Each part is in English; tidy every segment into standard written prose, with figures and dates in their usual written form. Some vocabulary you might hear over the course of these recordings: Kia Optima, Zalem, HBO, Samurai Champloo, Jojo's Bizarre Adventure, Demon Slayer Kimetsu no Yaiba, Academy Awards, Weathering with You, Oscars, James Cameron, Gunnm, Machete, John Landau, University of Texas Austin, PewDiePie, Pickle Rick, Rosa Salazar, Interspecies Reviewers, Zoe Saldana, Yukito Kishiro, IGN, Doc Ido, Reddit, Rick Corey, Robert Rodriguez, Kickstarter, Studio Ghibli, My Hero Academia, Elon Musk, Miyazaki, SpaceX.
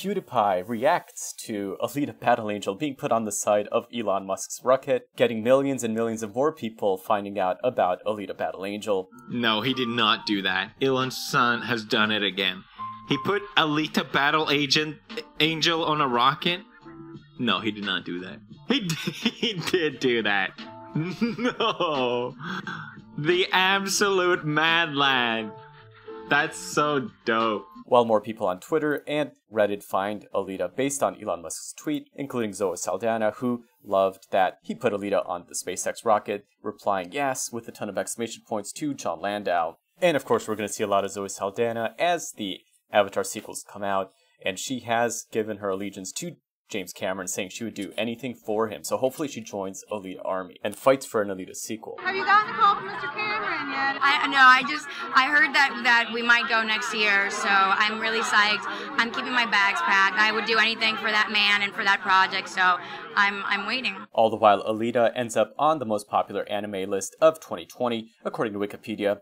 PewDiePie reacts to Alita Battle Angel being put on the side of Elon Musk's rocket, getting millions and millions of more people finding out about Alita Battle Angel. No, he did not do that. Elon's son has done it again. He put Alita Battle Angel on a rocket? No, he did not do that. He did do that. No. The absolute mad lad. That's so dope. While more people on Twitter and Reddit find Alita based on Elon Musk's tweet, including Zoe Saldana, who loved that he put Alita on the SpaceX rocket, replying yes with a ton of exclamation points to John Landau. And of course, we're going to see a lot of Zoe Saldana as the Avatar sequels come out, and she has given her allegiance to James Cameron, saying she would do anything for him. So hopefully she joins Alita Army and fights for an Alita sequel. Have you gotten a call from Mr. Cameron yet? I heard that we might go next year, so I'm really psyched. I'm keeping my bags packed. I would do anything for that man and for that project, so I'm waiting. All the while, Alita ends up on the most popular anime list of 2020, according to Wikipedia,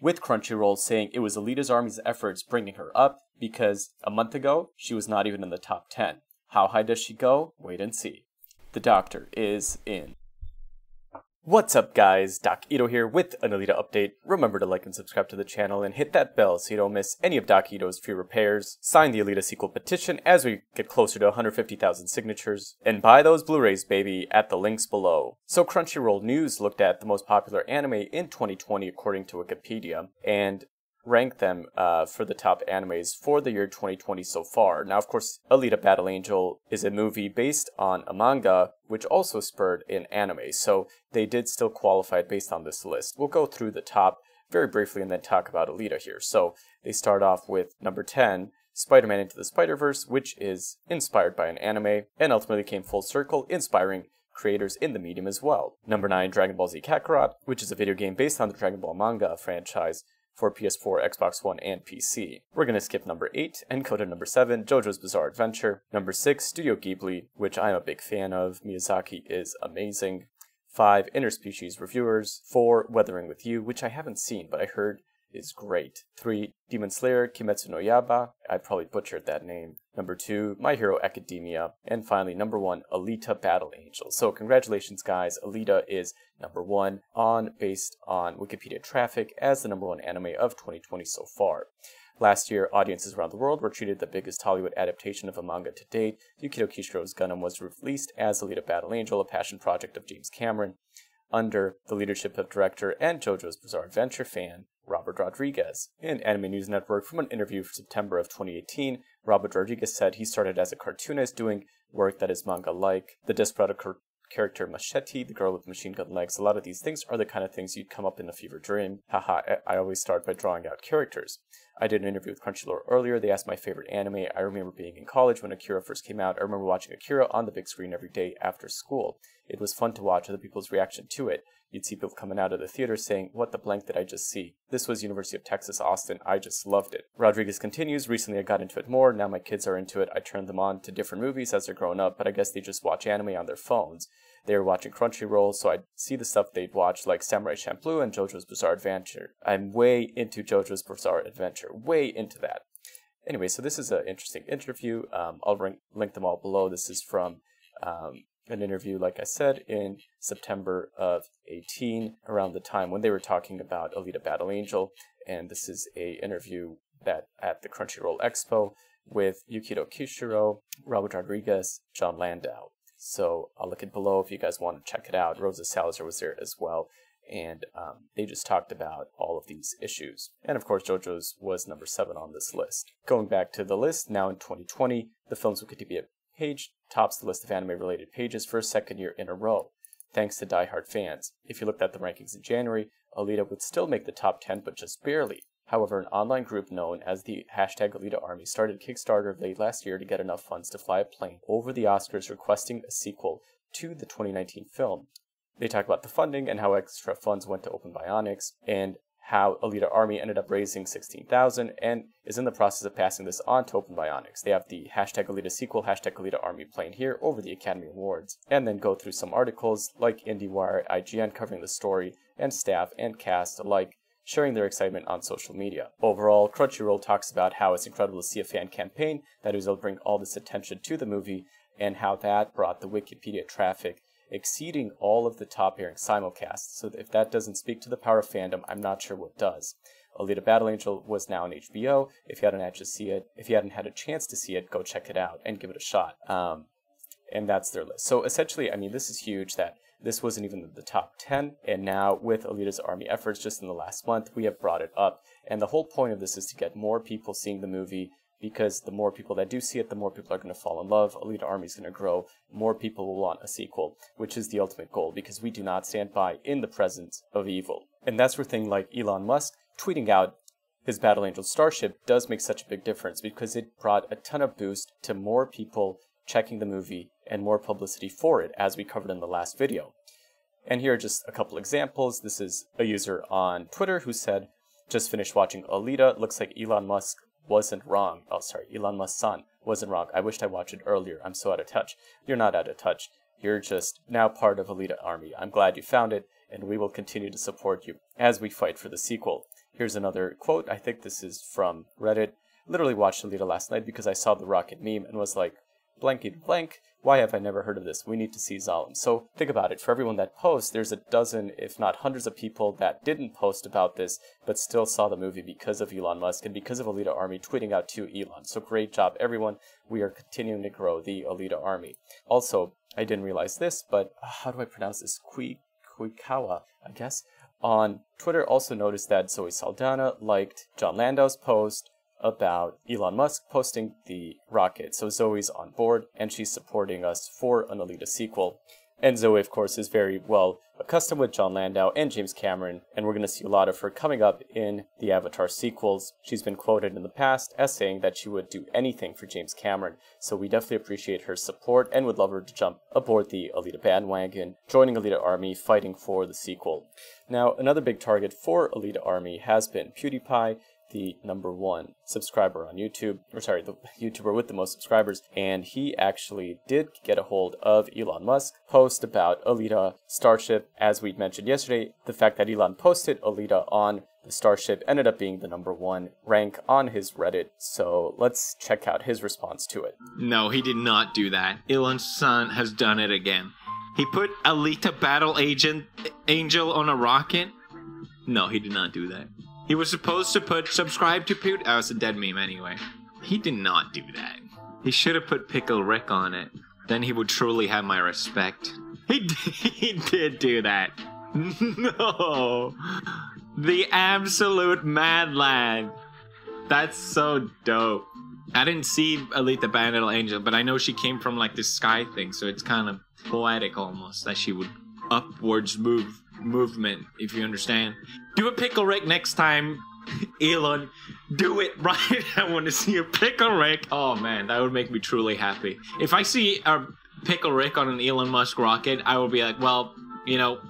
with Crunchyroll saying it was Alita's Army's efforts bringing her up, because a month ago, she was not even in the top 10. How high does she go? Wait and see. The doctor is in. What's up, guys? Doc Ido here with an Alita update. Remember to like and subscribe to the channel and hit that bell so you don't miss any of Doc Ido's free repairs. Sign the Alita sequel petition as we get closer to 150,000 signatures. And buy those Blu-rays, baby, at the links below. So Crunchyroll News looked at the most popular anime in 2020 according to Wikipedia, and rank them for the top animes for the year 2020 so far. Now, of course, Alita Battle Angel is a movie based on a manga, which also spurred an anime, so they did still qualify based on this list. We'll go through the top very briefly and then talk about Alita here. So they start off with number 10, Spider-Man Into the Spider-Verse, which is inspired by an anime and ultimately came full circle, inspiring creators in the medium as well. Number 9, Dragon Ball Z Kakarot, which is a video game based on the Dragon Ball manga franchise, for PS4, Xbox One, and PC. We're gonna skip number 8 and go to number 7, Jojo's Bizarre Adventure. Number 6, Studio Ghibli, which I'm a big fan of. Miyazaki is amazing. 5, Interspecies Reviewers. 4, Weathering with You, which I haven't seen, but I heard is great. 3, Demon Slayer Kimetsu no Yaiba. I probably butchered that name. Number 2, My Hero Academia. And finally, number 1, Alita Battle Angel. So congratulations, guys. Alita is number 1 based on Wikipedia traffic as the number 1 anime of 2020 so far. Last year, audiences around the world were treated the biggest Hollywood adaptation of a manga to date. Yukito Kishiro's Gunnm was released as Alita Battle Angel, a passion project of James Cameron, under the leadership of director and JoJo's Bizarre Adventure fan Robert Rodriguez. In Anime News Network, from an interview from September of 2018, Robert Rodriguez said he started as a cartoonist doing work that is manga-like. The desperate character Machete, the girl with machine gun legs, a lot of these things are the kind of things you'd come up in a fever dream. Haha, I always start by drawing out characters. I did an interview with Crunchyroll earlier. They asked my favorite anime. I remember being in college when Akira first came out. I remember watching Akira on the big screen every day after school. It was fun to watch other people's reaction to it. You'd see people coming out of the theater saying, "What the blank did I just see?" This was University of Texas Austin. I just loved it. Rodriguez continues, "Recently I got into it more. Now my kids are into it. I turn them on to different movies as they're growing up, but I guess they just watch anime on their phones. They were watching Crunchyroll, so I'd see the stuff they'd watch, like Samurai Champloo and Jojo's Bizarre Adventure. I'm way into Jojo's Bizarre Adventure. Way into that." Anyway, so this is an interesting interview. I'll link them all below. This is from an interview, like I said, in September of 2018, around the time when they were talking about Alita Battle Angel, and this is an interview that at the Crunchyroll Expo with Yukito Kishiro, Robert Rodriguez, John Landau. So I'll link it below if you guys want to check it out. Rosa Salazar was there as well, and they just talked about all of these issues. And of course, JoJo's was number 7 on this list. Going back to the list, now in 2020, the film's Wikipedia page tops the list of anime-related pages for a second year in a row, thanks to die-hard fans. If you looked at the rankings in January, Alita would still make the top 10, but just barely. However, an online group known as the #AlitaArmy started Kickstarter late last year to get enough funds to fly a plane over the Oscars requesting a sequel to the 2019 film. They talk about the funding and how extra funds went to Open Bionics, and how Alita Army ended up raising $16,000 and is in the process of passing this on to Open Bionics. They have the #Alita sequel, #Alita Army playing here over the Academy Awards, and then go through some articles like IndieWire, IGN covering the story, and staff and cast alike, sharing their excitement on social media. Overall, Crunchyroll talks about how it's incredible to see a fan campaign that will bring all this attention to the movie, and how that brought the Wikipedia traffic exceeding all of the top-airing simulcasts. So if that doesn't speak to the power of fandom, I'm not sure what does. Alita Battle Angel was now on HBO. If you hadn't had a chance to see it, go check it out and give it a shot. And that's their list. So essentially, I mean, this is huge that this wasn't even the top 10, and now with Alita's Army efforts just in the last month, we have brought it up. And the whole point of this is to get more people seeing the movie, because the more people that do see it, the more people are going to fall in love, Alita Army is going to grow, more people will want a sequel, which is the ultimate goal, because we do not stand by in the presence of evil. And that's where things like Elon Musk tweeting out his Battle Angel Starship does make such a big difference, because it brought a ton of boost to more people checking the movie and more publicity for it, as we covered in the last video. And here are just a couple examples. This is a user on Twitter who said, "Just finished watching Alita. Looks like Elon Musk wasn't wrong. Oh, sorry, Elon Musk's son wasn't wrong. I wished I watched it earlier. I'm so out of touch." You're not out of touch. You're just now part of Alita Army. I'm glad you found it, and we will continue to support you as we fight for the sequel. Here's another quote. I think this is from Reddit. "Literally watched Alita last night because I saw the rocket meme and was like, blanky blank, why have I never heard of this? We need to see Zalem." So think about it. For everyone that posts, there's a dozen, if not hundreds of people that didn't post about this, but still saw the movie because of Elon Musk and because of Alita Army tweeting out to Elon. So great job, everyone. We are continuing to grow the Alita Army. Also, I didn't realize this, but how do I pronounce this? Kuikawa, I guess, on Twitter also noticed that Zoe Saldana liked John Landau's post about Elon Musk posting the rocket. So Zoe's on board, and she's supporting us for an Alita sequel. And Zoe, of course, is very well accustomed with John Landau and James Cameron, and we're going to see a lot of her coming up in the Avatar sequels. She's been quoted in the past as saying that she would do anything for James Cameron, so we definitely appreciate her support and would love her to jump aboard the Alita bandwagon, joining Alita Army, fighting for the sequel. Now, another big target for Alita Army has been PewDiePie, the #1 subscriber on YouTube, or sorry, the YouTuber with the most subscribers, and he actually did get a hold of Elon Musk's post about Alita Starship. As we mentioned yesterday, the fact that Elon posted Alita on the Starship ended up being the #1 rank on his Reddit, so let's check out his response to it. "No, he did not do that. Elon's son has done it again. He put Alita Battle Angel on a rocket? No, he did not do that. He was supposed to put subscribe to PewDiePie. Oh, it's a dead meme anyway. He did not do that. He should have put Pickle Rick on it. Then he would truly have my respect. He did do that. No. The absolute mad lad. That's so dope. I didn't see Alita Battle Angel, but I know she came from like this sky thing, so it's kind of poetic almost that she would upwards movement, if you understand. Do a Pickle Rick next time, Elon. Do it right. I want to see a Pickle Rick. Oh man, that would make me truly happy. If I see a Pickle Rick on an Elon Musk rocket, I will be like, well, you know,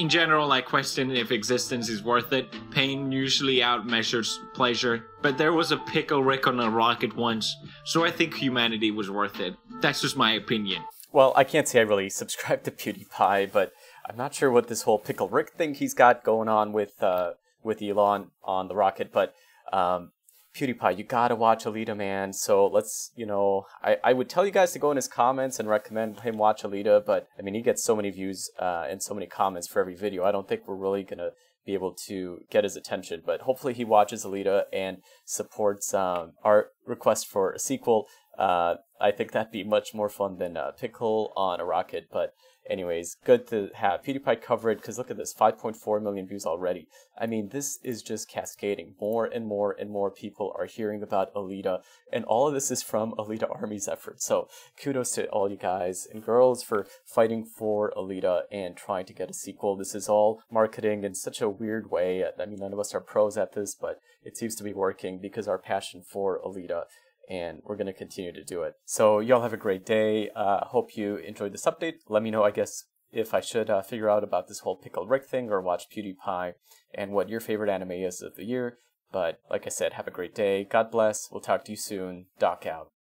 in general, I question if existence is worth it. Pain usually outmeasures pleasure, but there was a Pickle Rick on a rocket once, so I think humanity was worth it. That's just my opinion." Well, I can't say I really subscribe to PewDiePie, but I'm not sure what this whole Pickle Rick thing he's got going on with Elon on the rocket, but PewDiePie, you gotta watch Alita, man. So let's, you know, I would tell you guys to go in his comments and recommend him watch Alita, but I mean, he gets so many views and so many comments for every video. I don't think we're really gonna be able to get his attention, but hopefully he watches Alita and supports our request for a sequel. I think that'd be much more fun than Pickle on a rocket, but anyways, good to have PewDiePie covered, because look at this, 5.4 million views already. I mean, this is just cascading. More and more and more people are hearing about Alita, and all of this is from Alita Army's efforts. So kudos to all you guys and girls for fighting for Alita and trying to get a sequel. This is all marketing in such a weird way. I mean, none of us are pros at this, but it seems to be working because our passion for Alita, and we're going to continue to do it. So y'all have a great day. Hope you enjoyed this update. Let me know, I guess, if I should figure out about this whole Pickle Rick thing or watch PewDiePie and what your favorite anime is of the year. But like I said, have a great day. God bless. We'll talk to you soon. Doc out.